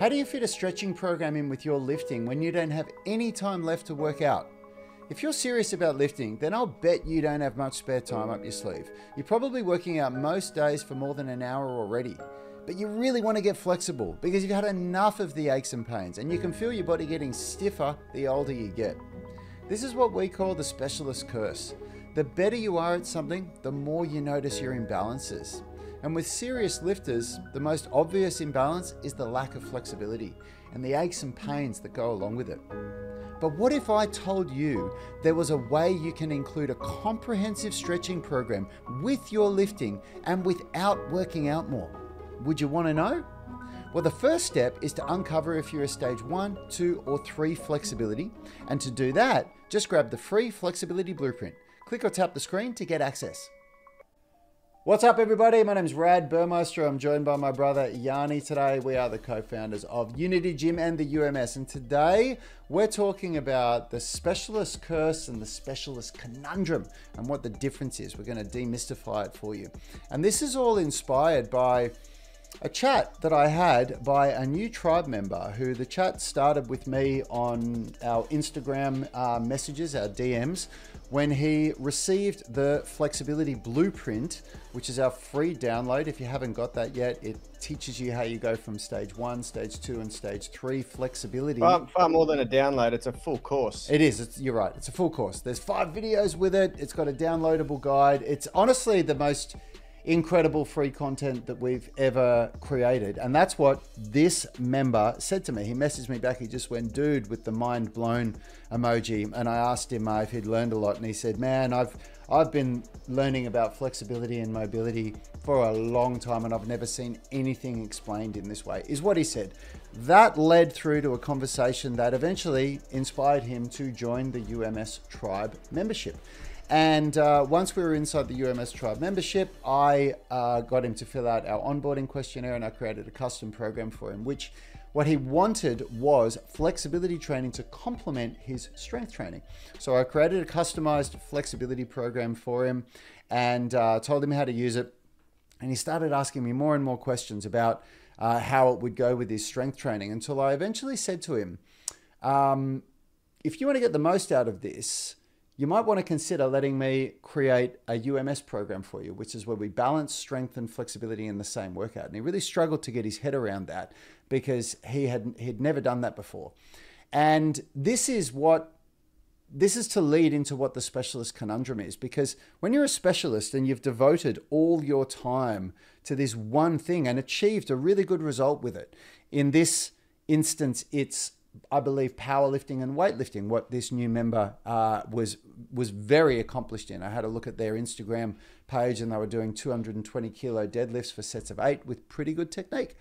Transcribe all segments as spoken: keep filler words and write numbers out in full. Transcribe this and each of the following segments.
How do you fit a stretching program in with your lifting when you don't have any time left to work out? If you're serious about lifting, then I'll bet you don't have much spare time up your sleeve. You're probably working out most days for more than an hour already. But you really want to get flexible because you've had enough of the aches and pains, and you can feel your body getting stiffer the older you get. This is what we call the specialist curse. The better you are at something, the more you notice your imbalances. And with serious lifters, the most obvious imbalance is the lack of flexibility and the aches and pains that go along with it. But what if I told you there was a way you can include a comprehensive stretching program with your lifting and without working out more? Would you want to know? Well, the first step is to uncover if you're a stage one, two, or three flexibility. And to do that, just grab the free Flexibility Blueprint. Click or tap the screen to get access. What's up, everybody? My name is Rad Burmeister. I'm joined by my brother Yanni today. We are the co-founders of Unity Gym and the U M S. And today we're talking about the specialist curse and the specialist conundrum and what the difference is. We're going to demystify it for you. And this is all inspired by a chat that I had by a new tribe member who the chat started with me on our Instagram uh, messages, our D Ms, when he received the Flexibility Blueprint, which is our free download. If you haven't got that yet, it teaches you how you go from stage one, stage two, and stage three flexibility. Far, far more than a download, it's a full course. It is, it's, you're right, it's a full course. There's five videos with it, it's got a downloadable guide. It's honestly the most incredible free content that we've ever created. And that's what this member said to me. He messaged me back. He just went, dude, with the mind blown emoji. And I asked him uh, if he'd learned a lot. And he said, man, I've, I've been learning about flexibility and mobility for a long time, and I've never seen anything explained in this way, is what he said. That led through to a conversation that eventually inspired him to join the U M S Tribe membership. And uh, once we were inside the U M S Tribe membership, I uh, got him to fill out our onboarding questionnaire, and I created a custom program for him, which what he wanted was flexibility training to complement his strength training. So I created a customized flexibility program for him and uh, told him how to use it. And he started asking me more and more questions about uh, how it would go with his strength training, until I eventually said to him, um, if you want to get the most out of this, you might want to consider letting me create a U M S program for you, which is where we balance strength and flexibility in the same workout. And he really struggled to get his head around that because he had he'd never done that before. And this is what this is to lead into what the specialist conundrum is, because when you're a specialist and you've devoted all your time to this one thing and achieved a really good result with it, in this instance, it's I believe powerlifting and weightlifting, what this new member uh, was was very accomplished in. I had a look at their Instagram page, and they were doing two hundred twenty kilo deadlifts for sets of eight with pretty good technique.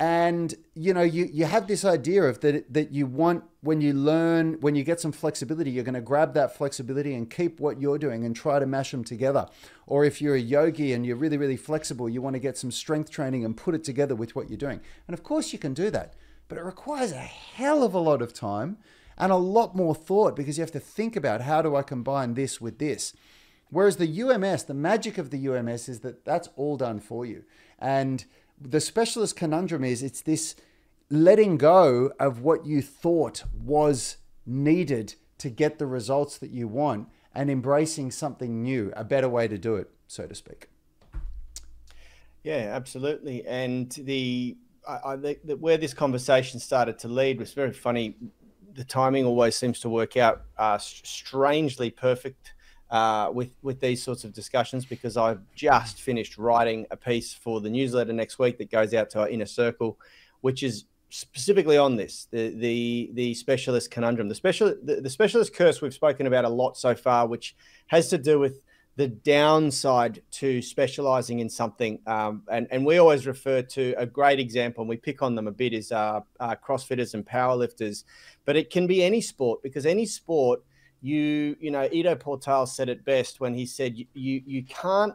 And you know, you you have this idea of that that you want, when you learn, when you get some flexibility, you're going to grab that flexibility and keep what you're doing and try to mash them together. Or if you're a yogi and you're really really flexible, you want to get some strength training and put it together with what you're doing. And of course you can do that. But it requires a hell of a lot of time and a lot more thought, because you have to think about, how do I combine this with this? Whereas the U M S, the magic of the U M S is that that's all done for you. And the specialist conundrum is, it's this letting go of what you thought was needed to get the results that you want and embracing something new, a better way to do it, so to speak. Yeah, absolutely. And the I think that where this conversation started to lead was very funny. The timing always seems to work out uh, strangely perfect uh, with, with these sorts of discussions, because I've just finished writing a piece for the newsletter next week that goes out to our inner circle, which is specifically on this, the, the, the specialist conundrum, the special, the, the specialist curse we've spoken about a lot so far, which has to do with the downside to specializing in something. Um, and, and we always refer to a great example, and we pick on them a bit, is uh, uh, CrossFitters and powerlifters. But it can be any sport, because any sport, you you know, Ido Portal said it best when he said, you, you, you can't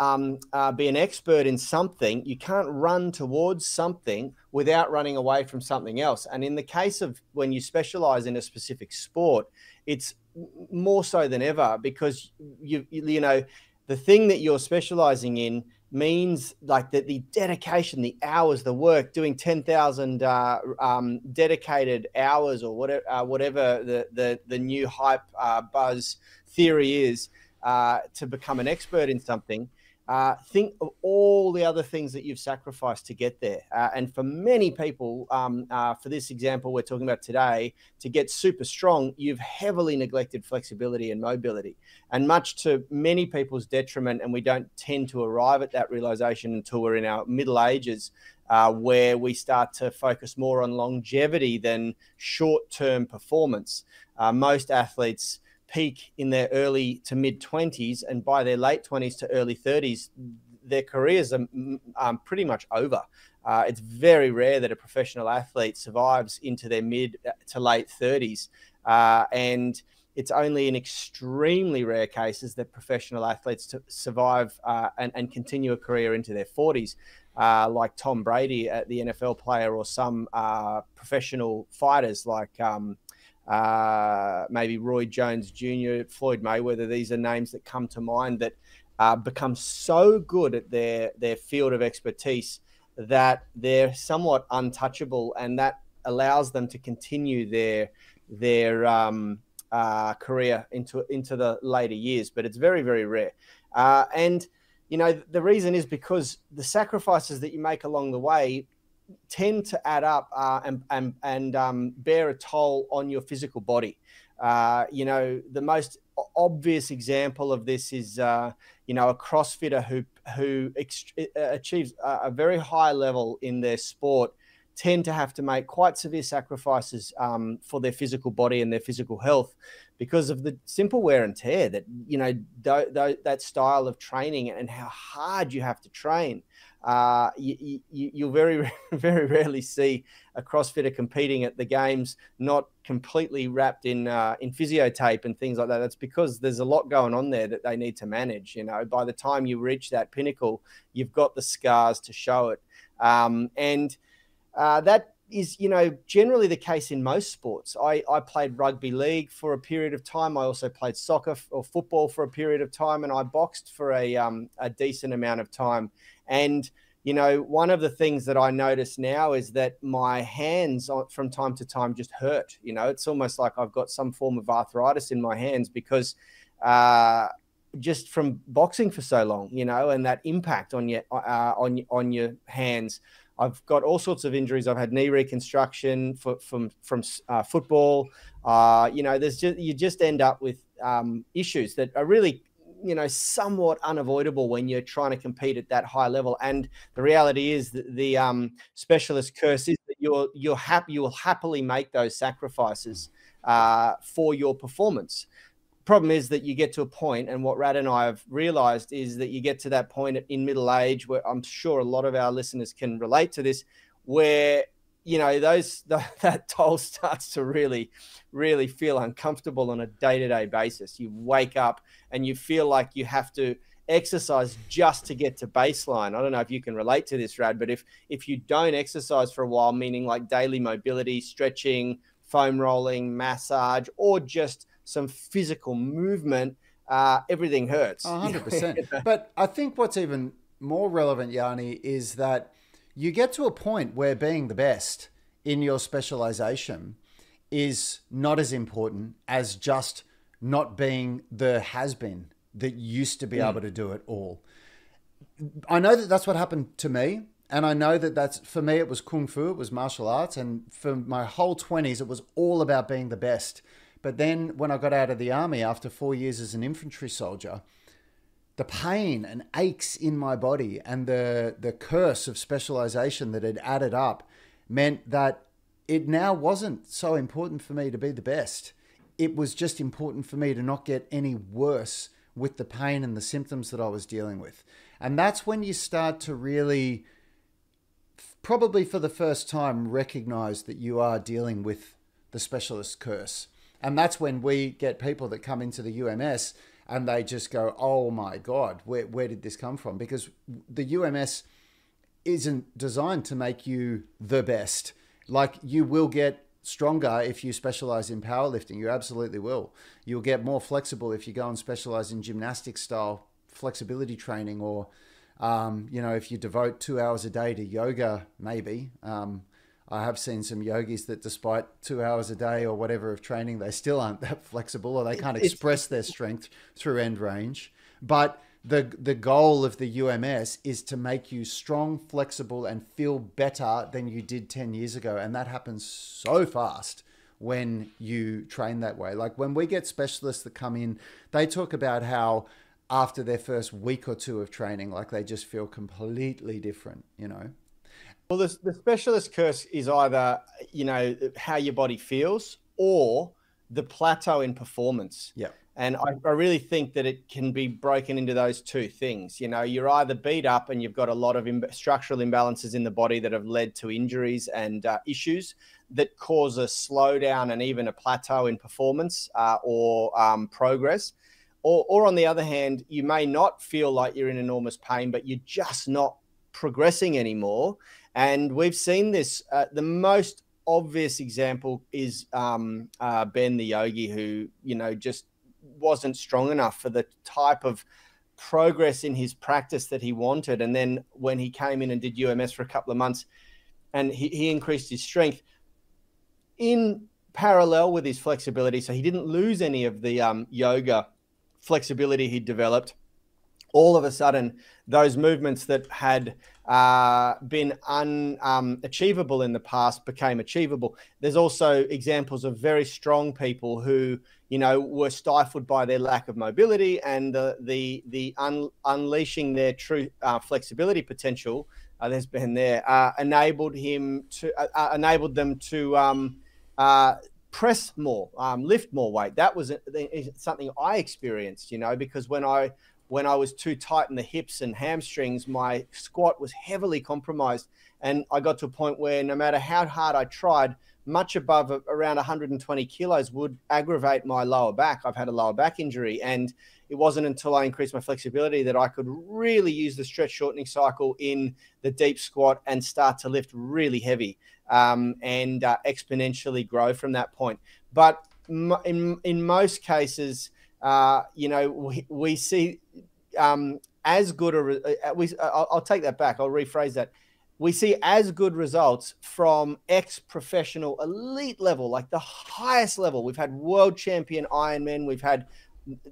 um, uh, be an expert in something, you can't run towards something without running away from something else. And in the case of when you specialize in a specific sport, it's more so than ever, because you you know the thing that you're specializing in, means like the, the dedication, the hours, the work, doing ten thousand uh, um, dedicated hours or whatever, uh, whatever the, the, the new hype uh, buzz theory is uh, to become an expert in something. Uh, think of all the other things that you've sacrificed to get there. Uh, and for many people, um, uh, for this example we're talking about today, to get super strong, you've heavily neglected flexibility and mobility, and much to many people's detriment. And we don't tend to arrive at that realization until we're in our middle ages, uh, where we start to focus more on longevity than short-term performance. Uh, most athletes peak in their early to mid twenties, and by their late twenties to early thirties, their careers are um, pretty much over. Uh, it's very rare that a professional athlete survives into their mid to late thirties. Uh, and it's only in extremely rare cases that professional athletes to survive uh, and, and continue a career into their forties, uh, like Tom Brady, uh, the N F L player, or some uh, professional fighters like um, uh maybe Roy Jones Jr, Floyd Mayweather. These are names that come to mind that uh, become so good at their their field of expertise that they're somewhat untouchable, and that allows them to continue their their um uh career into into the later years. But it's very, very rare. Uh and you know, the reason is because the sacrifices that you make along the way tend to add up uh, and, and, and um, bear a toll on your physical body. Uh, you know, the most obvious example of this is, uh, you know, a CrossFitter who, who achieves a, a very high level in their sport tend to have to make quite severe sacrifices um, for their physical body and their physical health because of the simple wear and tear that, you know, do, do, that style of training and how hard you have to train. Uh, you, you, you'll very, very rarely see a CrossFitter competing at the games not completely wrapped in uh, in physiotape and things like that. That's because there's a lot going on there that they need to manage. You know, by the time you reach that pinnacle, you've got the scars to show it. Um, and uh, that is, you know, generally the case in most sports. I, I played rugby league for a period of time. I also played soccer or football for a period of time, and I boxed for a um, a decent amount of time. And, you know, one of the things that I notice now is that my hands from time to time just hurt. You know, it's almost like I've got some form of arthritis in my hands because uh, just from boxing for so long, you know, and that impact on your uh, on, on your hands. I've got all sorts of injuries. I've had knee reconstruction for, from from uh, football. Uh, you know, there's just, you just end up with um, issues that are really, you know, somewhat unavoidable when you're trying to compete at that high level. And the reality is that the um, specialist curse is that you're you're happy you will happily make those sacrifices uh, for your performance. Problem is that you get to a point, and what Rad and I have realized is that you get to that point in middle age where I'm sure a lot of our listeners can relate to this, where, you know, those the, that toll starts to really, really feel uncomfortable on a day-to-day basis. You wake up and you feel like you have to exercise just to get to baseline. I don't know if you can relate to this, Rad, but if if you don't exercise for a while, meaning like daily mobility, stretching, foam rolling, massage, or just some physical movement, uh, everything hurts. one hundred percent. But I think what's even more relevant, Yanni, is that you get to a point where being the best in your specialization is not as important as just not being the has-been that used to be mm. able to do it all. I know that that's what happened to me. And I know that that's, for me, it was Kung Fu, it was martial arts. And for my whole twenties, it was all about being the best. But then when I got out of the army after four years as an infantry soldier, the pain and aches in my body and the, the curse of specialization that had added up meant that it now wasn't so important for me to be the best. It was just important for me to not get any worse with the pain and the symptoms that I was dealing with. And that's when you start to really, probably for the first time, recognize that you are dealing with the specialist curse. And that's when we get people that come into the U M S and they just go, oh my God, where, where did this come from? Because the U M S isn't designed to make you the best. Like, you will get stronger if you specialize in powerlifting. You absolutely will. You'll get more flexible if you go and specialize in gymnastic style flexibility training or Um, you know, if you devote two hours a day to yoga, maybe, um, I have seen some yogis that despite two hours a day or whatever of training, they still aren't that flexible, or they can't express their strength through end range. But the, the goal of the U M S is to make you strong, flexible, and feel better than you did ten years ago. And that happens so fast when you train that way. Like when we get specialists that come in, they talk about how after their first week or two of training, like they just feel completely different, you know? Well, the, the specialist curse is either, you know, how your body feels or the plateau in performance. Yeah. And I, I really think that it can be broken into those two things. You know, you're either beat up and you've got a lot of im- structural imbalances in the body that have led to injuries and uh, issues that cause a slowdown and even a plateau in performance uh, or um, progress. Or, or on the other hand, you may not feel like you're in enormous pain, but you're just not progressing anymore. And we've seen this, uh, the most obvious example is um, uh, Ben the yogi, who, you know, just wasn't strong enough for the type of progress in his practice that he wanted. And then when he came in and did U M S for a couple of months and he, he increased his strength in parallel with his flexibility. So he didn't lose any of the um, yoga flexibility he'd developed. All of a sudden, those movements that had uh, been unachievable um, in the past became achievable. There's also examples of very strong people who, you know, were stifled by their lack of mobility, and the the the un unleashing their true uh, flexibility potential. Uh, there's been there uh, enabled him to uh, uh, enabled them to um, uh, press more, um, lift more weight. That was something I experienced, you know, because when I when I was too tight in the hips and hamstrings, my squat was heavily compromised. And I got to a point where no matter how hard I tried, much above around one hundred twenty kilos would aggravate my lower back. I've had a lower back injury. And it wasn't until I increased my flexibility that I could really use the stretch shortening cycle in the deep squat and start to lift really heavy um, and uh, exponentially grow from that point. But in, in most cases, Uh, you know, we, we see um, as good a, we, I'll, I'll take that back. I'll rephrase that. We see as good results from ex-professional elite level, like the highest level. We've had world champion Ironmen. We've had,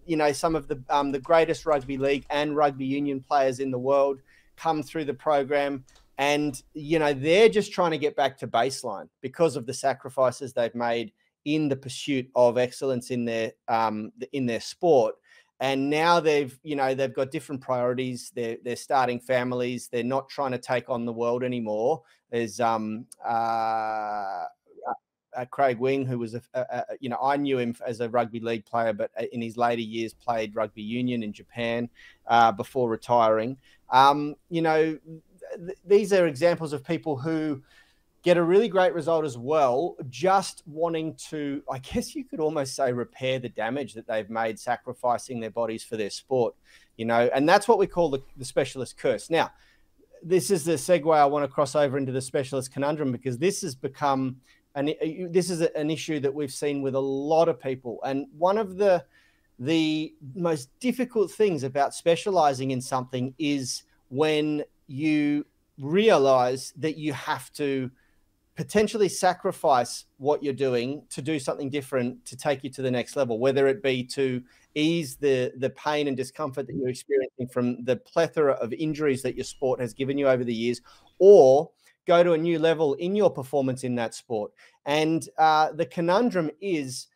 you know, some of the, um, the greatest rugby league and rugby union players in the world come through the program. And, you know, they're just trying to get back to baseline because of the sacrifices they've made in the pursuit of excellence in their um in their sport. And now they've, you know, they've got different priorities. They're they're starting families. They're not trying to take on the world anymore. There's um uh, uh Craig Wing, who was a, a, a you know, I knew him as a rugby league player, but in his later years played rugby union in Japan uh, before retiring. Um, you know, th these are examples of people who get a really great result as well, just wanting to, I guess you could almost say, repair the damage that they've made, sacrificing their bodies for their sport, you know, and that's what we call the, the specialist curse. Now, this is the segue I want to cross over into the specialist conundrum, because this has become, an, this is an issue that we've seen with a lot of people. And one of the, the most difficult things about specializing in something is when you realize that you have to potentially sacrifice what you're doing to do something different to take you to the next level, whether it be to ease the the pain and discomfort that you're experiencing from the plethora of injuries that your sport has given you over the years, or go to a new level in your performance in that sport. And uh, the conundrum is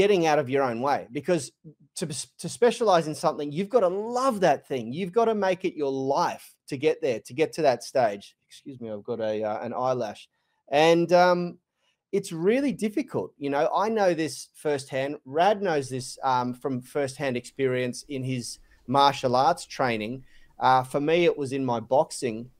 getting out of your own way, because to, to specialize in something, you've got to love that thing. You've got to make it your life to get there, to get to that stage. Excuse me, I've got a uh, an eyelash. And um, it's really difficult. You know, I know this firsthand. Rad knows this um, from firsthand experience in his martial arts training. Uh, for me, it was in my boxing.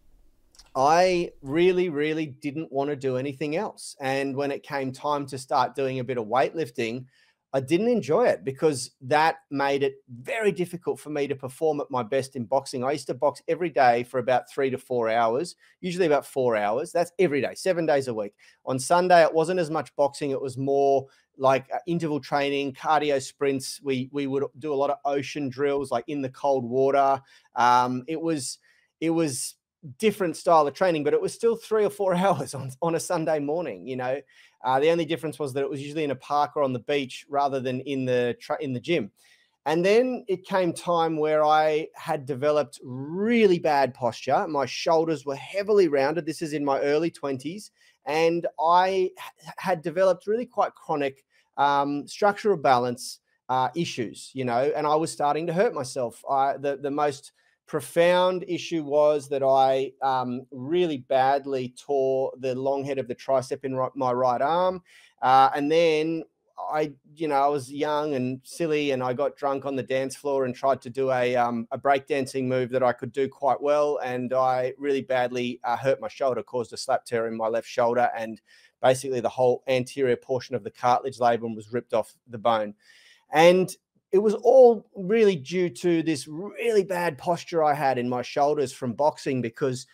I really, really didn't want to do anything else. And when it came time to start doing a bit of weightlifting, I didn't enjoy it because that made it very difficult for me to perform at my best in boxing. I used to box every day for about three to four hours, usually about four hours. That's every day, seven days a week. On Sunday, it wasn't as much boxing. It was more like interval training, cardio sprints. We, we would do a lot of ocean drills, like in the cold water. Um, it was... it was different style of training, but it was still three or four hours on, on a Sunday morning. You know, uh, the only difference was that it was usually in a park or on the beach rather than in the tra in the gym. And then it came time where I had developed really bad posture. My shoulders were heavily rounded. This is in my early twenties. And I had developed really quite chronic um, structural balance uh, issues, you know, and I was starting to hurt myself. I, the, the most profound issue was that I um, really badly tore the long head of the tricep in right, my right arm. Uh, and then I, you know, I was young and silly, and I got drunk on the dance floor and tried to do a, um, a breakdancing move that I could do quite well. And I really badly uh, hurt my shoulder, caused a slap tear in my left shoulder. And basically the whole anterior portion of the cartilage labrum was ripped off the bone. And it was all really due to this really bad posture I had in my shoulders from boxing, because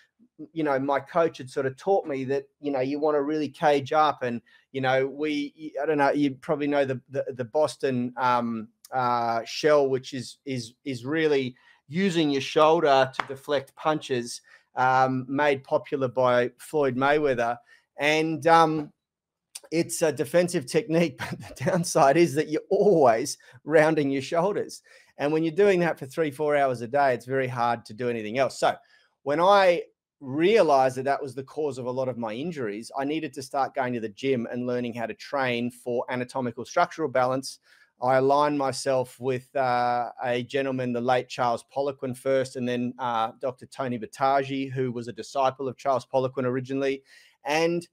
you know, my coach had sort of taught me that, you know, you want to really cage up. And, you know, we, I don't know, you probably know the, the, the Boston um, uh, shell, which is, is, is really using your shoulder to deflect punches, um, made popular by Floyd Mayweather. And um, it's a defensive technique, but the downside is that you're always rounding your shoulders. And when you're doing that for three, four hours a day, it's very hard to do anything else. So when I realized that that was the cause of a lot of my injuries, I needed to start going to the gym and learning how to train for anatomical structural balance. I aligned myself with uh, a gentleman, the late Charles Poliquin first, and then uh, Doctor Tony Vitagli, who was a disciple of Charles Poliquin originally. And,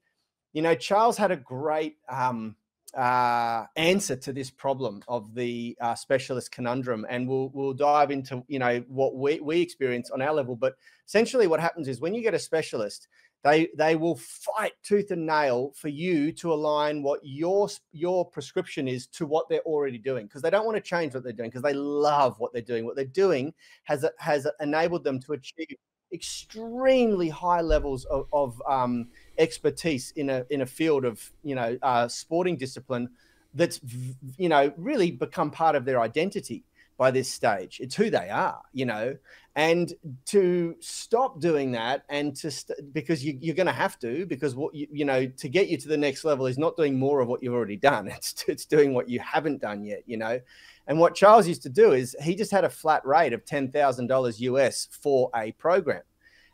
you know, Charles had a great um, uh, answer to this problem of the uh, specialist conundrum. And we'll, we'll dive into, you know, what we, we experience on our level. But essentially what happens is when you get a specialist, they, they will fight tooth and nail for you to align what your, your prescription is to what they're already doing, because they don't want to change what they're doing, because they love what they're doing. What they're doing has, has enabled them to achieve extremely high levels of, of um, expertise in a in a field of, you know, uh, sporting discipline that's, you know, really become part of their identity by this stage. It's who they are, you know, and to stop doing that and to st because you, you're going to have to, because what you, you know, to get you to the next level is not doing more of what you've already done. It's, it's doing what you haven't done yet, you know. And what Charles used to do is he just had a flat rate of ten thousand dollars U S for a program.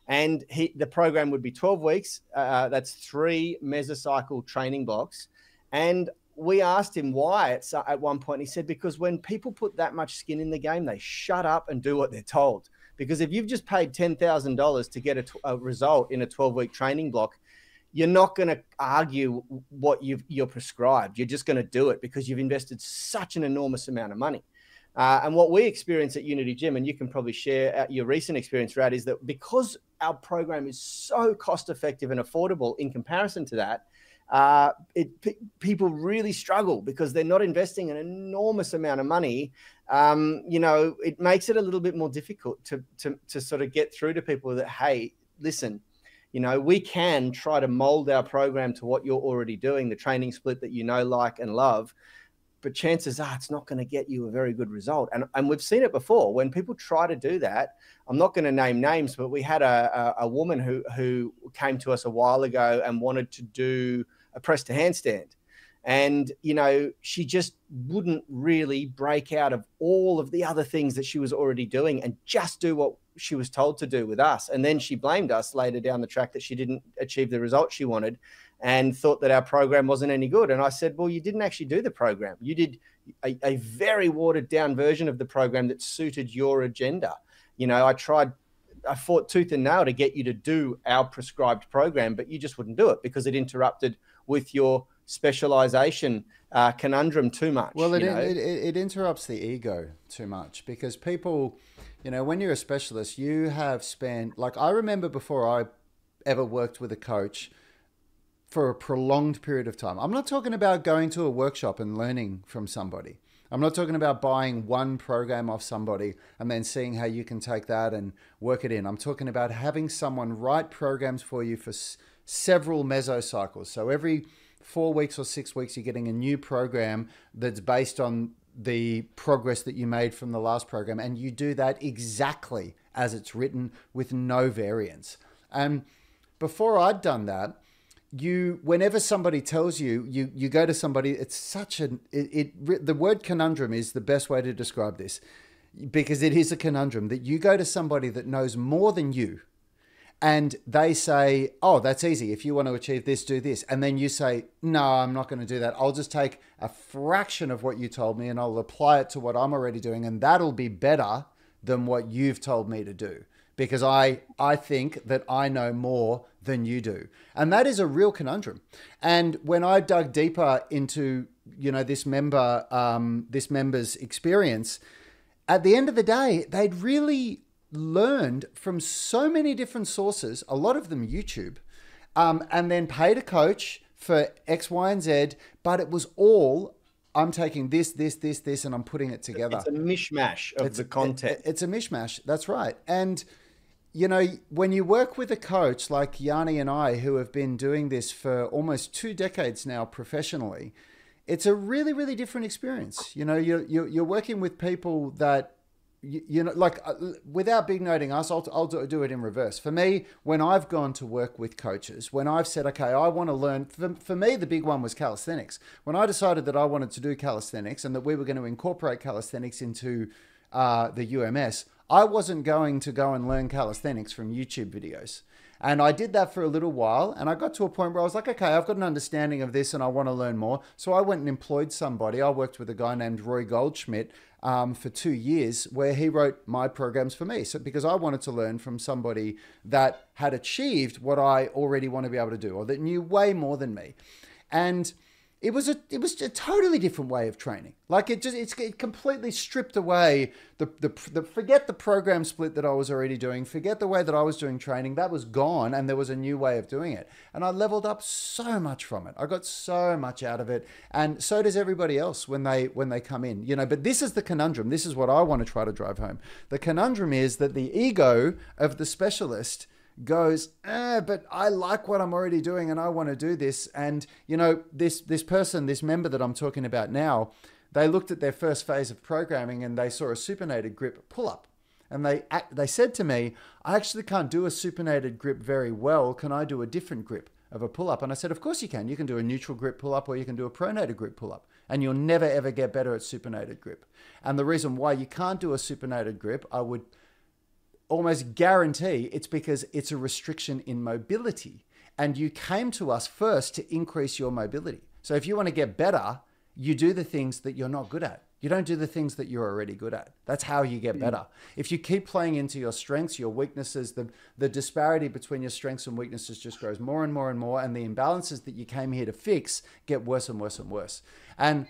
And he, the program would be twelve weeks. Uh, that's three mesocycle training blocks. And we asked him why at, at one point. He said, because when people put that much skin in the game, they shut up and do what they're told. Because if you've just paid ten thousand dollars to get a, a result in a twelve week training block, you're not going to argue what you've, you're prescribed. You're just going to do it because you've invested such an enormous amount of money. Uh, and what we experience at Unity Gym, and you can probably share your recent experience, Rad, is that because our program is so cost-effective and affordable in comparison to that, uh, it, people really struggle because they're not investing an enormous amount of money. Um, you know, it makes it a little bit more difficult to, to, to sort of get through to people that, hey, listen, you know, we can try to mold our program to what you're already doing, the training split that you know, like, and love, but chances are it's not going to get you a very good result. And, and we've seen it before when people try to do that. I'm not going to name names, but we had a, a, a woman who, who came to us a while ago and wanted to do a press to handstand. And, you know, she just wouldn't really break out of all of the other things that she was already doing and just do what she was told to do with us. And then she blamed us later down the track that she didn't achieve the result she wanted and thought that our program wasn't any good. And I said, well, you didn't actually do the program. You did a, a very watered down version of the program that suited your agenda. You know, I tried, I fought tooth and nail to get you to do our prescribed program, but you just wouldn't do it because it interrupted with your specialization uh, conundrum too much. Well, it, it, it interrupts the ego too much because people, you know, when you're a specialist, you have spent, like I remember before I ever worked with a coach for a prolonged period of time. I'm not talking about going to a workshop and learning from somebody. I'm not talking about buying one program off somebody and then seeing how you can take that and work it in. I'm talking about having someone write programs for you for s several mesocycles. So every four weeks or six weeks, you're getting a new program that's based on the progress that you made from the last program. And you do that exactly as it's written with no variance. And before I'd done that, you, whenever somebody tells you, you, you go to somebody, it's such an, it, it, the word conundrum is the best way to describe this, because it is a conundrum that you go to somebody that knows more than you and they say, oh, that's easy. If you want to achieve this, do this. And then you say, no, I'm not going to do that. I'll just take a fraction of what you told me and I'll apply it to what I'm already doing. And that'll be better than what you've told me to do, because I, I think that I know more than you do. And that is a real conundrum. And when I dug deeper into, you know, this member, um, this member's experience, at the end of the day, they'd really learned from so many different sources, a lot of them YouTube, um, and then paid a coach for X, Y, and Z, but it was all, I'm taking this, this, this, this, and I'm putting it together. It's a mishmash of it's, the content. It, it's a mishmash. That's right. And you know, when you work with a coach like Yanni and I, who have been doing this for almost two decades now professionally, it's a really, really different experience. You know, you're, you're working with people that, you, you know, like uh, without big noting us, I'll, I'll do it in reverse. For me, when I've gone to work with coaches, when I've said, okay, I want to learn, for, for me, the big one was calisthenics. When I decided that I wanted to do calisthenics and that we were going to incorporate calisthenics into uh, the U M S, I wasn't going to go and learn calisthenics from YouTube videos. And I did that for a little while. And I got to a point where I was like, okay, I've got an understanding of this and I want to learn more. So I went and employed somebody. I worked with a guy named Roy Goldschmidt um, for two years where he wrote my programs for me. So because I wanted to learn from somebody that had achieved what I already want to be able to do, or that knew way more than me. And It was a it was a totally different way of training. Like it just it's it completely stripped away the, the the forget the program split that I was already doing, forget the way that I was doing training. That was gone, and there was a new way of doing it. And I leveled up so much from it. I got so much out of it, and so does everybody else when they when they come in. You know, but this is the conundrum. This is what I want to try to drive home. The conundrum is that the ego of the specialist goes, eh, but I like what I'm already doing and I want to do this. And, you know, this, this person, this member that I'm talking about now, they looked at their first phase of programming and they saw a supinated grip pull-up. And they, they said to me, I actually can't do a supinated grip very well. Can I do a different grip of a pull-up? And I said, of course you can. You can do a neutral grip pull-up or you can do a pronated grip pull-up. And you'll never, ever get better at supinated grip. And the reason why you can't do a supinated grip, I would almost guarantee it's because it's a restriction in mobility. And you came to us first to increase your mobility. So if you want to get better, you do the things that you're not good at. You don't do the things that you're already good at. That's how you get better. If you keep playing into your strengths, your weaknesses, the, the disparity between your strengths and weaknesses just grows more and more and more. And the imbalances that you came here to fix get worse and worse and worse. And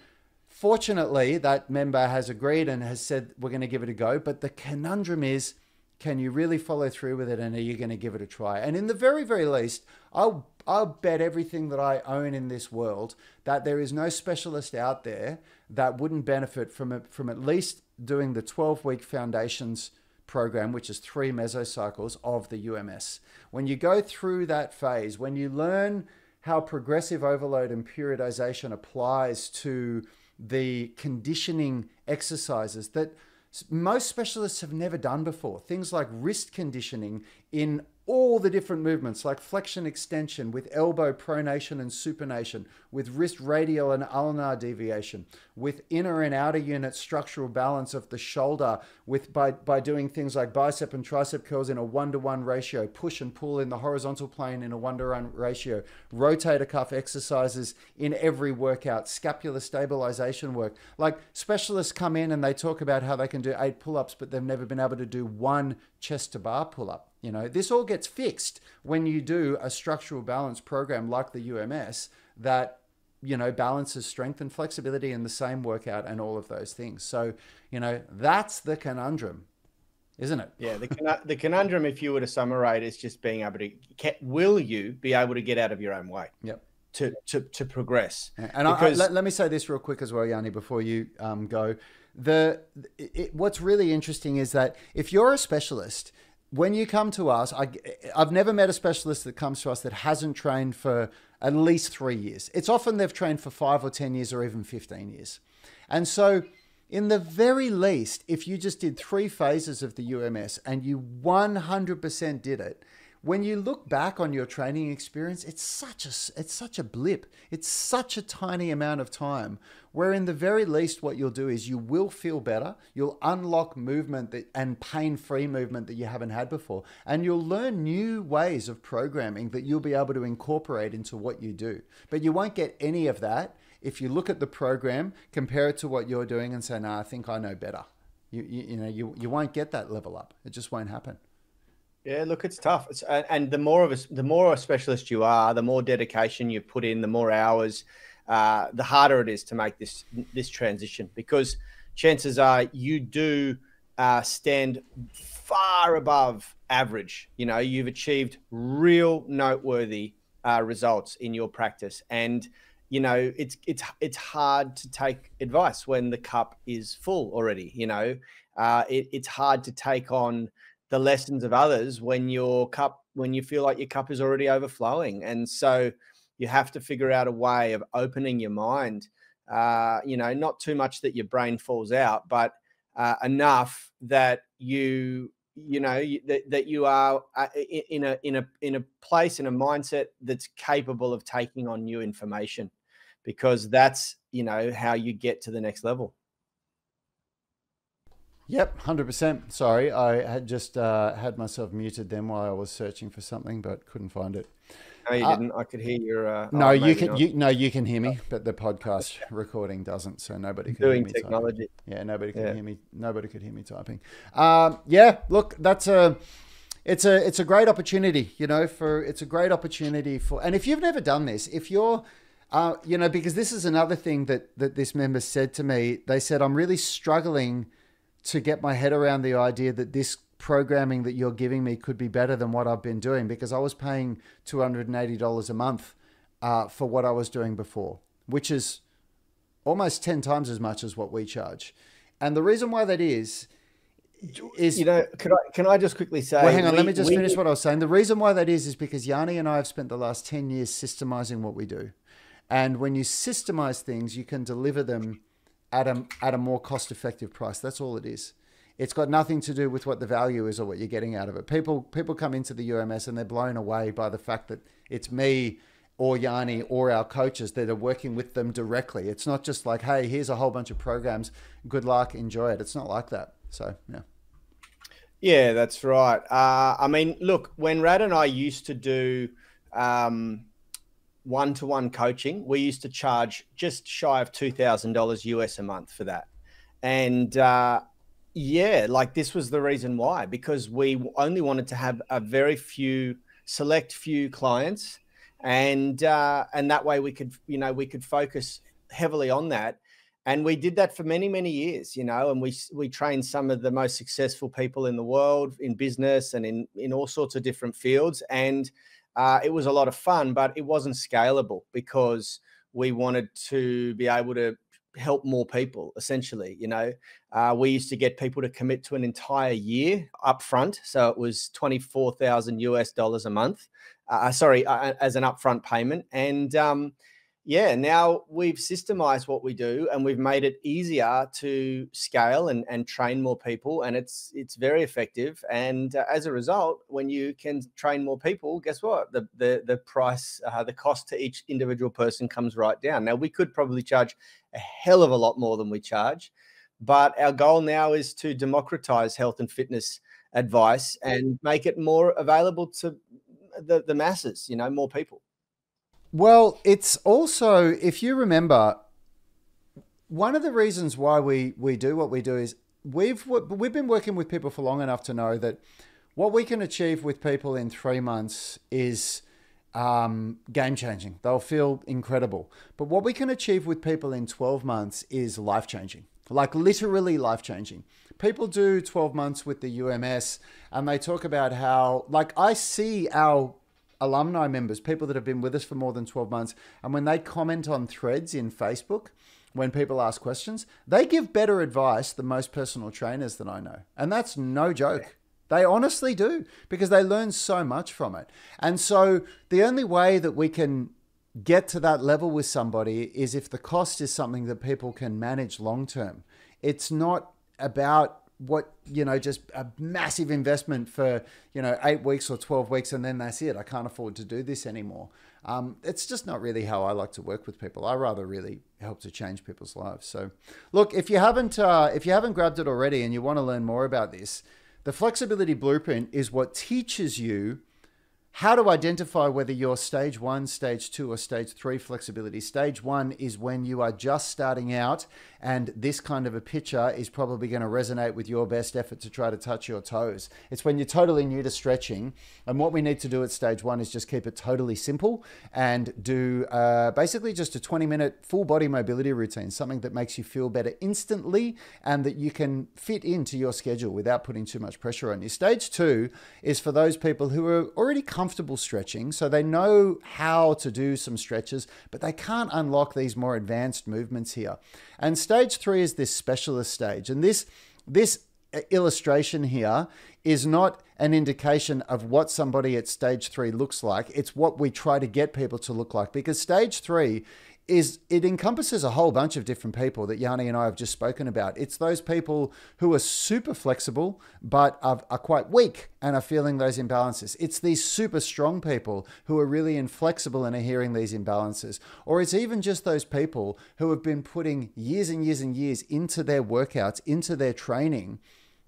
fortunately, that member has agreed and has said, we're going to give it a go. But the conundrum is, can you really follow through with it, and are you going to give it a try? And in the very, very least, I'll, I'll bet everything that I own in this world that there is no specialist out there that wouldn't benefit from it, from at least doing the twelve-week foundations program, which is three mesocycles of the U M S. When you go through that phase, when you learn how progressive overload and periodization applies to the conditioning exercises that most specialists have never done before, things like wrist conditioning in all the different movements, like flexion extension with elbow pronation and supination, with wrist radial and ulnar deviation, with inner and outer unit structural balance of the shoulder, with by, by doing things like bicep and tricep curls in a one-to-one ratio, push and pull in the horizontal plane in a one-to-one ratio, rotator cuff exercises in every workout, scapular stabilization work. Like specialists come in and they talk about how they can do eight pull-ups, but they've never been able to do one chest to bar pull-up. You know, this all gets fixed when you do a structural balance program like the U M S that, you know, balances strength and flexibility in the same workout and all of those things. So, you know, that's the conundrum, isn't it? Yeah, the, the conundrum, if you were to summarize, is just being able to, will you be able to get out of your own way? Yep. To, to, to progress. And I, I, let, let me say this real quick as well, Yanni, before you um, go. The it, what's really interesting is that if you're a specialist, when you come to us, I, I've never met a specialist that comes to us that hasn't trained for at least three years. It's often they've trained for five or ten years or even fifteen years. And so In the very least, if you just did three phases of the U M S and you one hundred percent did it, when you look back on your training experience, it's such a, it's such a blip. It's such a tiny amount of time where in the very least what you'll do is you will feel better. You'll unlock movement that, and pain-free movement that you haven't had before. And you'll learn new ways of programming that you'll be able to incorporate into what you do. But you won't get any of that if you look at the program, compare it to what you're doing and say, no, nah, I think I know better. You, you, you know, you, you won't get that level up. It just won't happen. Yeah, look, it's tough. It's, and the more of a, the more a specialist you are, the more dedication you put in, the more hours, uh, the harder it is to make this this transition, because chances are you do uh, stand far above average. You know, you've achieved real noteworthy uh, results in your practice, and you know it's it's it's hard to take advice when the cup is full already. You know, uh, it, it's hard to take on the lessons of others when your cup, when you feel like your cup is already overflowing. And so you have to figure out a way of opening your mind, uh, you know, not too much that your brain falls out, but uh, enough that you, you know, you, that, that you are in a, in a, in a place, in a mindset that's capable of taking on new information, because that's, you know, how you get to the next level. Yep, one hundred percent. Sorry, I had just uh, had myself muted then while I was searching for something, but couldn't find it. No, you uh, didn't. I could hear your. Uh, no, oh, you can. You, no, you can hear me, but the podcast recording doesn't, so nobody can Doing hear me technology. Typing. Yeah, nobody can yeah. hear me. Nobody could hear me typing. Um, yeah, look, that's a. It's a. It's a great opportunity, you know. For it's a great opportunity for, and if you've never done this, if you're. Uh, you know, because this is another thing that that this member said to me. They said, "I'm really struggling to get my head around the idea that this programming that you're giving me could be better than what I've been doing, because I was paying two hundred eighty dollars a month uh, for what I was doing before, which is almost ten times as much as what we charge." And the reason why that is, is, you know, can I, can I just quickly say, well, hang on, we, let me just we, finish what I was saying. The reason why that is, is because Yanni and I have spent the last ten years systemizing what we do. And when you systemize things, you can deliver them at a, at a more cost-effective price. That's all it is. It's got nothing to do with what the value is or what you're getting out of it. People people come into the U M S and they're blown away by the fact that it's me or Yanni or our coaches that are working with them directly. It's not just like, hey, here's a whole bunch of programs. Good luck, enjoy it. It's not like that. So, yeah. Yeah, that's right. Uh, I mean, look, when Rad and I used to do um, one-to-one coaching, we used to charge just shy of two thousand dollars U S a month for that. And uh, yeah, like this was the reason why, because we only wanted to have a very few, select few clients. And, uh, and that way we could, you know, we could focus heavily on that. And we did that for many, many years, you know, and we, we trained some of the most successful people in the world in business and in, in all sorts of different fields. And Uh, it was a lot of fun, but it wasn't scalable because we wanted to be able to help more people, essentially. You know, uh, we used to get people to commit to an entire year upfront. So it was twenty-four thousand U S dollars a month, uh, sorry, uh, as an upfront payment. And um, yeah, now we've systemized what we do and we've made it easier to scale and, and train more people. And it's, it's very effective. And uh, as a result, when you can train more people, guess what? The, the, the price, uh, the cost to each individual person comes right down. Now we could probably charge a hell of a lot more than we charge, but our goal now is to democratize health and fitness advice and make it more available to the, the masses, you know, more people. Well, it's also, if you remember, one of the reasons why we, we do what we do is we've, we've been working with people for long enough to know that what we can achieve with people in three months is um, game-changing. They'll feel incredible. But what we can achieve with people in twelve months is life-changing, like literally life-changing. People do twelve months with the U M S and they talk about how, like, I see our alumni members, people that have been with us for more than twelve months. And when they comment on threads in Facebook, when people ask questions, they give better advice than most personal trainers that I know. And that's no joke. They honestly do, because they learn so much from it. And so the only way that we can get to that level with somebody is if the cost is something that people can manage long-term. It's not about what, you know, just a massive investment for, you know, eight weeks or twelve weeks and then that's it. I can't afford to do this anymore. Um, it's just not really how I like to work with people. I rather really help to change people's lives. So look, if you haven't, uh, if you haven't grabbed it already and you want to learn more about this, the Flexibility Blueprint is what teaches you how to identify whether you're stage one, stage two, or stage three flexibility. Stage one is when you are just starting out, and this kind of a picture is probably going to resonate with your best effort to try to touch your toes. It's when you're totally new to stretching, and what we need to do at stage one is just keep it totally simple and do uh, basically just a twenty minute full body mobility routine, something that makes you feel better instantly and that you can fit into your schedule without putting too much pressure on you. Stage two is for those people who are already comfortable comfortable stretching, so they know how to do some stretches, but they can't unlock these more advanced movements here. And stage three is this specialist stage. And this, this illustration here is not an indication of what somebody at stage three looks like. It's what we try to get people to look like, because stage three is, it encompasses a whole bunch of different people that Yanni and I have just spoken about. It's those people who are super flexible, but are, are quite weak and are feeling those imbalances. It's these super strong people who are really inflexible and are hearing these imbalances. Or it's even just those people who have been putting years and years and years into their workouts, into their training,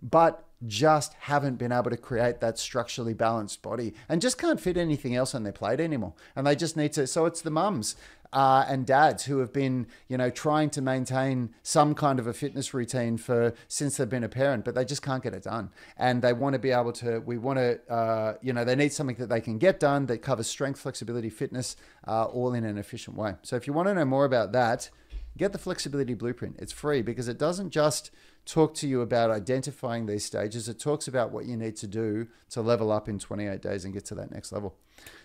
but just haven't been able to create that structurally balanced body and just can't fit anything else on their plate anymore. And they just need to, so it's the mums Uh, and dads who have been, you know, trying to maintain some kind of a fitness routine for since they've been a parent, but they just can't get it done. And they want to be able to, we want to, uh, you know, they need something that they can get done that covers strength, flexibility, fitness, uh, all in an efficient way. So if you want to know more about that, get the Flexibility Blueprint. It's free because it doesn't just talk to you about identifying these stages. It talks about what you need to do to level up in twenty-eight days and get to that next level.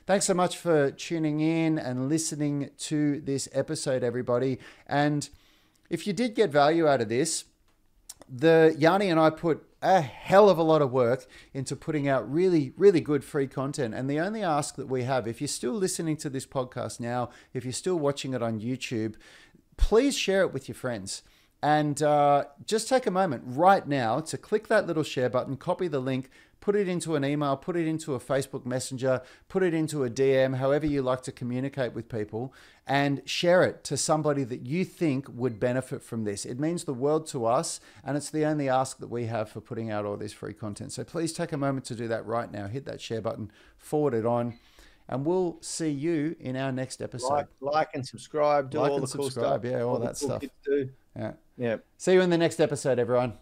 Thanks so much for tuning in and listening to this episode, everybody. And if you did get value out of this, the Yanni and I put a hell of a lot of work into putting out really, really good free content. And the only ask that we have, if you're still listening to this podcast now, if you're still watching it on YouTube, please share it with your friends. And uh, just take a moment right now to click that little share button, copy the link, put it into an email, put it into a Facebook Messenger, put it into a D M, however you like to communicate with people, and share it to somebody that you think would benefit from this. It means the world to us, and it's the only ask that we have for putting out all this free content. So please take a moment to do that right now. Hit that share button, forward it on, and we'll see you in our next episode. Like, like and subscribe. Do like all and the subscribe. Cool stuff. Yeah, all, all that cool stuff. Yeah. Yeah. See you in the next episode, everyone.